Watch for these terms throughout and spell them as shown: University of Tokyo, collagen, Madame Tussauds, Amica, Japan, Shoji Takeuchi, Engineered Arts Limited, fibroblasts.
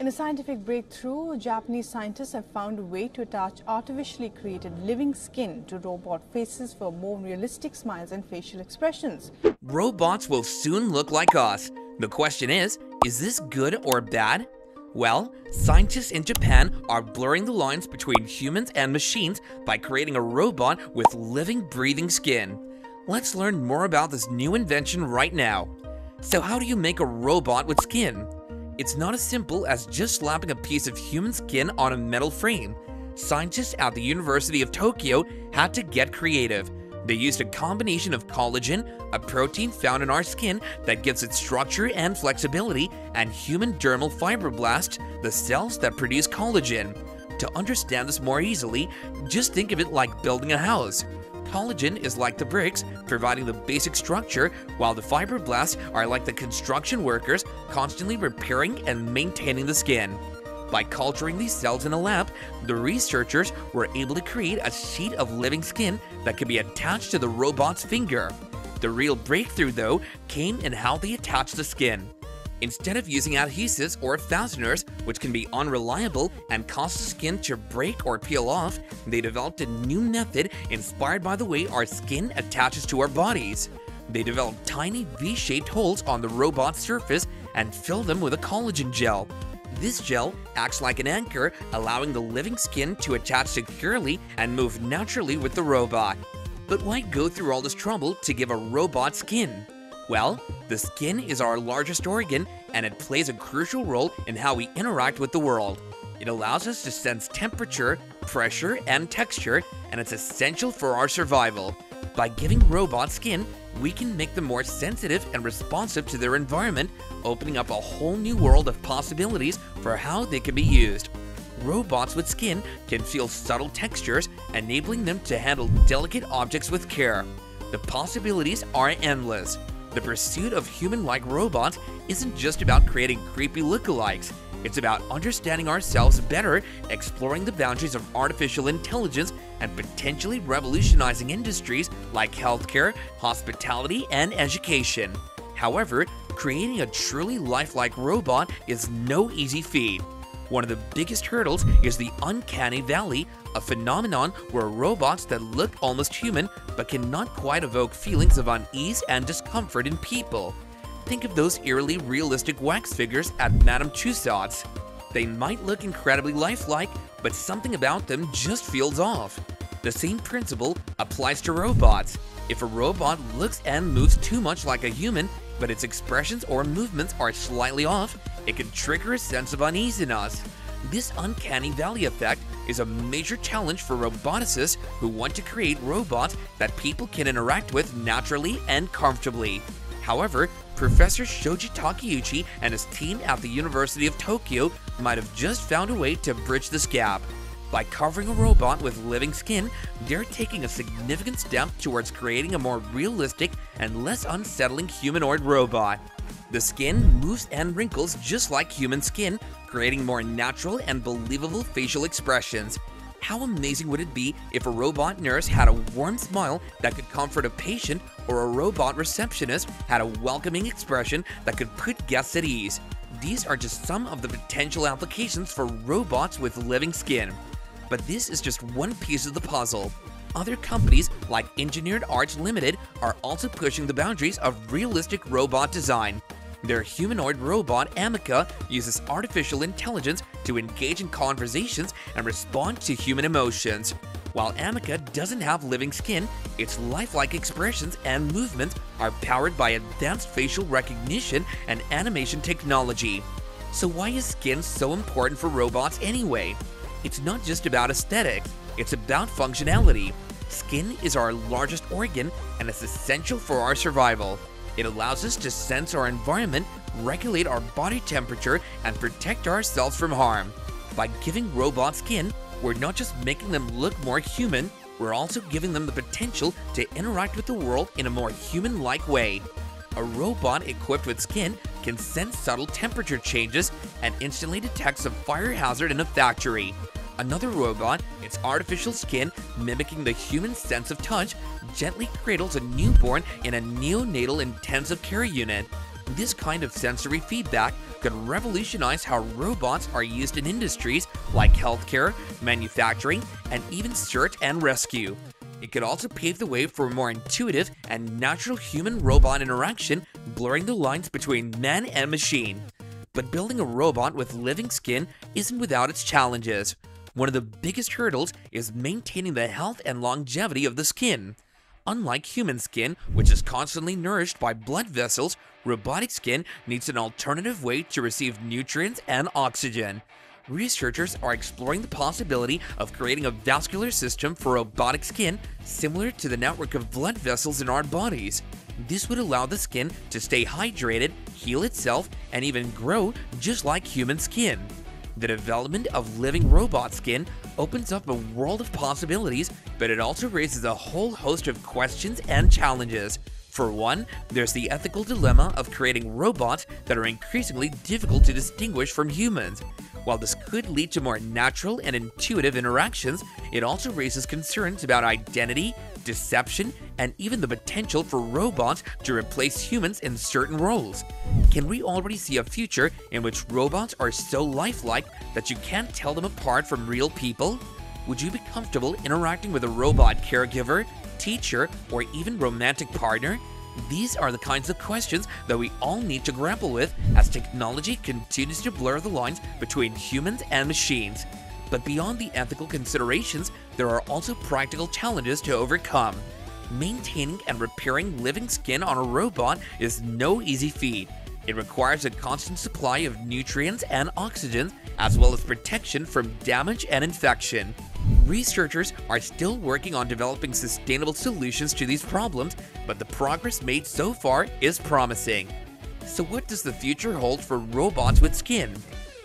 In a scientific breakthrough, Japanese scientists have found a way to attach artificially created living skin to robot faces for more realistic smiles and facial expressions. Robots will soon look like us. The question is this good or bad? Well, scientists in Japan are blurring the lines between humans and machines by creating a robot with living, breathing skin. Let's learn more about this new invention right now. So how do you make a robot with skin? It's not as simple as just slapping a piece of human skin on a metal frame. Scientists at the University of Tokyo had to get creative. They used a combination of collagen, a protein found in our skin that gives it structure and flexibility, and human dermal fibroblasts, the cells that produce collagen. To understand this more easily, just think of it like building a house. Collagen is like the bricks, providing the basic structure, while the fibroblasts are like the construction workers, constantly repairing and maintaining the skin. By culturing these cells in a lab, the researchers were able to create a sheet of living skin that could be attached to the robot's finger. The real breakthrough, though, came in how they attached the skin. Instead of using adhesives or fasteners, which can be unreliable and cause the skin to break or peel off, they developed a new method inspired by the way our skin attaches to our bodies. They developed tiny V-shaped holes on the robot's surface and filled them with a collagen gel. This gel acts like an anchor, allowing the living skin to attach securely and move naturally with the robot. But why go through all this trouble to give a robot skin? Well, the skin is our largest organ, and it plays a crucial role in how we interact with the world. It allows us to sense temperature, pressure, and texture, and it's essential for our survival. By giving robots skin, we can make them more sensitive and responsive to their environment, opening up a whole new world of possibilities for how they can be used. Robots with skin can feel subtle textures, enabling them to handle delicate objects with care. The possibilities are endless. The pursuit of human-like robots isn't just about creating creepy lookalikes. It's about understanding ourselves better, exploring the boundaries of artificial intelligence, and potentially revolutionizing industries like healthcare, hospitality, and education. However, creating a truly lifelike robot is no easy feat. One of the biggest hurdles is the uncanny valley, a phenomenon where robots that look almost human but cannot quite evoke feelings of unease and discomfort in people. Think of those eerily realistic wax figures at Madame Tussauds. They might look incredibly lifelike, but something about them just feels off. The same principle applies to robots. If a robot looks and moves too much like a human, but its expressions or movements are slightly off, it can trigger a sense of unease in us. This uncanny valley effect is a major challenge for roboticists who want to create robots that people can interact with naturally and comfortably. However, Professor Shoji Takeuchi and his team at the University of Tokyo might have just found a way to bridge this gap. By covering a robot with living skin, they're taking a significant step towards creating a more realistic and less unsettling humanoid robot. The skin moves and wrinkles just like human skin, creating more natural and believable facial expressions. How amazing would it be if a robot nurse had a warm smile that could comfort a patient, or a robot receptionist had a welcoming expression that could put guests at ease? These are just some of the potential applications for robots with living skin. But this is just one piece of the puzzle. Other companies like Engineered Arts Limited are also pushing the boundaries of realistic robot design. Their humanoid robot Amica uses artificial intelligence to engage in conversations and respond to human emotions. While Amica doesn't have living skin, its lifelike expressions and movements are powered by advanced facial recognition and animation technology. So why is skin so important for robots anyway? It's not just about aesthetics, it's about functionality. Skin is our largest organ, and it's essential for our survival. It allows us to sense our environment, regulate our body temperature, and protect ourselves from harm. By giving robots skin, we're not just making them look more human, we're also giving them the potential to interact with the world in a more human-like way. A robot equipped with skin can sense subtle temperature changes and instantly detects a fire hazard in a factory. Another robot, its artificial skin mimicking the human sense of touch, gently cradles a newborn in a neonatal intensive care unit. This kind of sensory feedback could revolutionize how robots are used in industries like healthcare, manufacturing, and even search and rescue. It could also pave the way for more intuitive and natural human-robot interaction, blurring the lines between man and machine. But building a robot with living skin isn't without its challenges. One of the biggest hurdles is maintaining the health and longevity of the skin. Unlike human skin, which is constantly nourished by blood vessels, robotic skin needs an alternative way to receive nutrients and oxygen. Researchers are exploring the possibility of creating a vascular system for robotic skin similar to the network of blood vessels in our bodies. This would allow the skin to stay hydrated, heal itself, and even grow just like human skin. The development of living robot skin opens up a world of possibilities, but it also raises a whole host of questions and challenges. For one, there's the ethical dilemma of creating robots that are increasingly difficult to distinguish from humans. While this could lead to more natural and intuitive interactions, it also raises concerns about identity, deception, and even the potential for robots to replace humans in certain roles. Can we already see a future in which robots are so lifelike that you can't tell them apart from real people? Would you be comfortable interacting with a robot caregiver, teacher, or even romantic partner? These are the kinds of questions that we all need to grapple with as technology continues to blur the lines between humans and machines. But beyond the ethical considerations, there are also practical challenges to overcome. Maintaining and repairing living skin on a robot is no easy feat. It requires a constant supply of nutrients and oxygen, as well as protection from damage and infection. Researchers are still working on developing sustainable solutions to these problems, but the progress made so far is promising. So what does the future hold for robots with skin?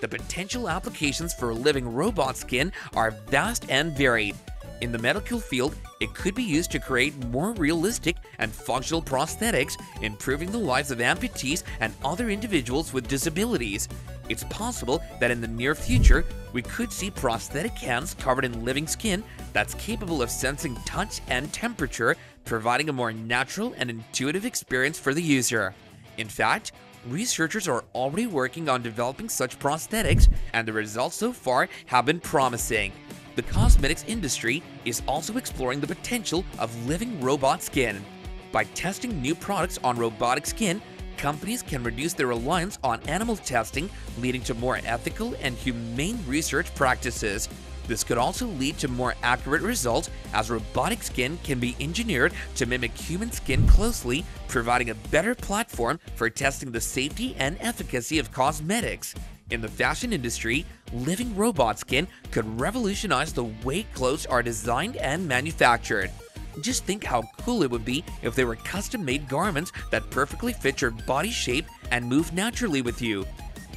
The potential applications for living robot skin are vast and varied. In the medical field, it could be used to create more realistic and functional prosthetics, improving the lives of amputees and other individuals with disabilities. It's possible that in the near future, we could see prosthetic hands covered in living skin that's capable of sensing touch and temperature, providing a more natural and intuitive experience for the user. In fact, researchers are already working on developing such prosthetics, and the results so far have been promising. The cosmetics industry is also exploring the potential of living robot skin. By testing new products on robotic skin, companies can reduce their reliance on animal testing, leading to more ethical and humane research practices. This could also lead to more accurate results, as robotic skin can be engineered to mimic human skin closely, providing a better platform for testing the safety and efficacy of cosmetics. In the fashion industry, living robot skin could revolutionize the way clothes are designed and manufactured. Just think how cool it would be if they were custom-made garments that perfectly fit your body shape and move naturally with you.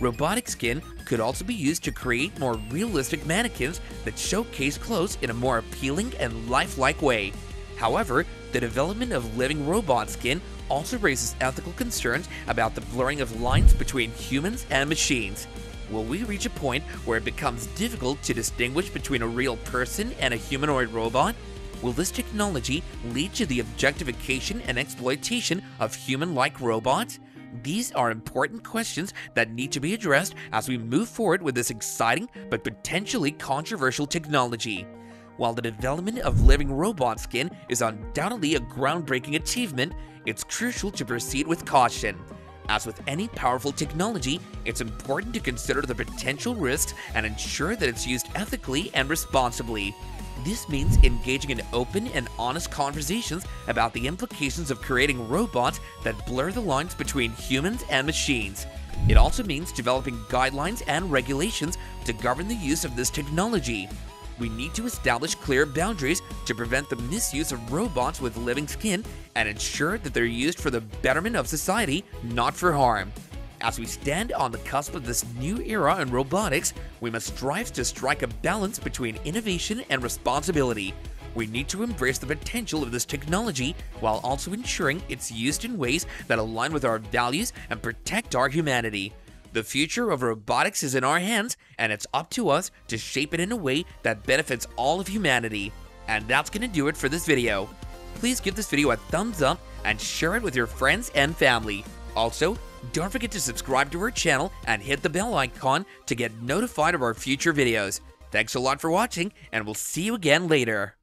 Robotic skin could also be used to create more realistic mannequins that showcase clothes in a more appealing and lifelike way. However, the development of living robot skin also raises ethical concerns about the blurring of lines between humans and machines. Will we reach a point where it becomes difficult to distinguish between a real person and a humanoid robot? Will this technology lead to the objectification and exploitation of human-like robots? These are important questions that need to be addressed as we move forward with this exciting but potentially controversial technology. While the development of living robot skin is undoubtedly a groundbreaking achievement, it's crucial to proceed with caution. As with any powerful technology, it's important to consider the potential risks and ensure that it's used ethically and responsibly. This means engaging in open and honest conversations about the implications of creating robots that blur the lines between humans and machines. It also means developing guidelines and regulations to govern the use of this technology. We need to establish clear boundaries to prevent the misuse of robots with living skin and ensure that they're used for the betterment of society, not for harm. As we stand on the cusp of this new era in robotics, we must strive to strike a balance between innovation and responsibility. We need to embrace the potential of this technology while also ensuring it's used in ways that align with our values and protect our humanity. The future of robotics is in our hands, and it's up to us to shape it in a way that benefits all of humanity. And that's gonna do it for this video. Please give this video a thumbs up and share it with your friends and family. Also, Don't forget to subscribe to our channel and hit the bell icon to get notified of our future videos. Thanks a lot for watching, and we'll see you again later.